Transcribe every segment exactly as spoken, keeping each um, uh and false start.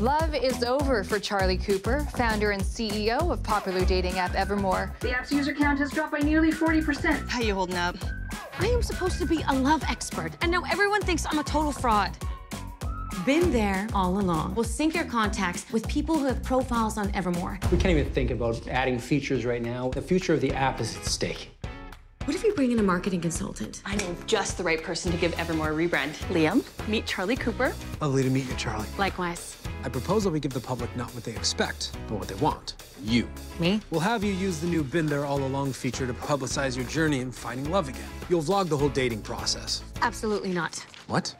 Love is over for Charlie Cooper, founder and C E O of popular dating app Evermore. The app's user count has dropped by nearly forty percent. How you holding up? I am supposed to be a love expert, and now everyone thinks I'm a total fraud. Been There All Along will sync your contacts with people who have profiles on Evermore. We can't even think about adding features right now. The future of the app is at stake. What if you bring in a marketing consultant? I know just the right person to give Evermore a rebrand. Liam, meet Charlie Cooper. Lovely to meet you, Charlie. Likewise. I propose that we give the public not what they expect, but what they want. You. Me? We'll have you use the new Been There All Along feature to publicize your journey in finding love again. You'll vlog the whole dating process. Absolutely not. What?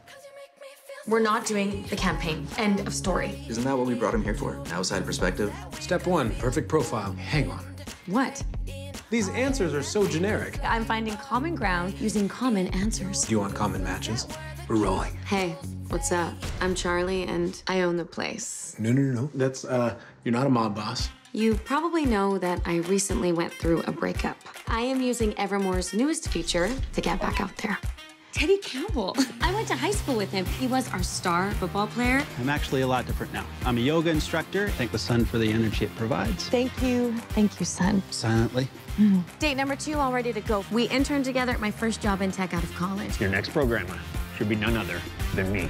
We're not doing the campaign. End of story. Isn't that what we brought him here for? Outside perspective? Step one, perfect profile. Hang on. What? These answers are so generic. I'm finding common ground using common answers. Do you want common matches? We're rolling. Hey, what's up? I'm Charlie, and I own the place. No, no, no, no. That's, uh, you're not a mob boss. You probably know that I recently went through a breakup. I am using Evermore's newest feature to get back out there. Teddy Campbell. I went to high school with him. He was our star football player. I'm actually a lot different now. I'm a yoga instructor. Thank the sun for the energy it provides. Thank you. Thank you, sun. Silently. Mm. Date number two, all ready to go. We interned together at my first job in tech out of college. Your next programmer should be none other than me.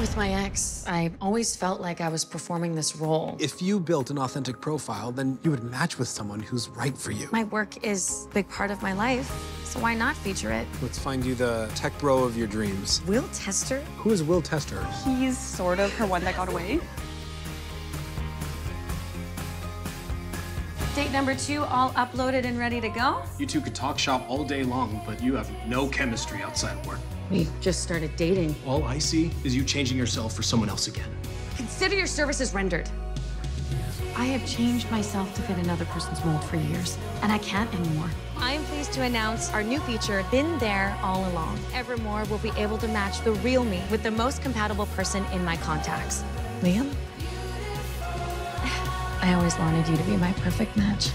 With my ex, I always felt like I was performing this role. If you built an authentic profile, then you would match with someone who's right for you. My work is a big part of my life, so why not feature it? Let's find you the tech bro of your dreams. Will Tester? Who is Will Tester? He's sort of her one that got away. Date number two, all uploaded and ready to go. You two could talk shop all day long, but you have no chemistry outside of work. We just started dating. All I see is you changing yourself for someone else again. Consider your services rendered. I have changed myself to fit another person's mold for years, and I can't anymore. I am pleased to announce our new feature, Been There All Along. Evermore will be able to match the real me with the most compatible person in my contacts. Liam? I always wanted you to be my perfect match.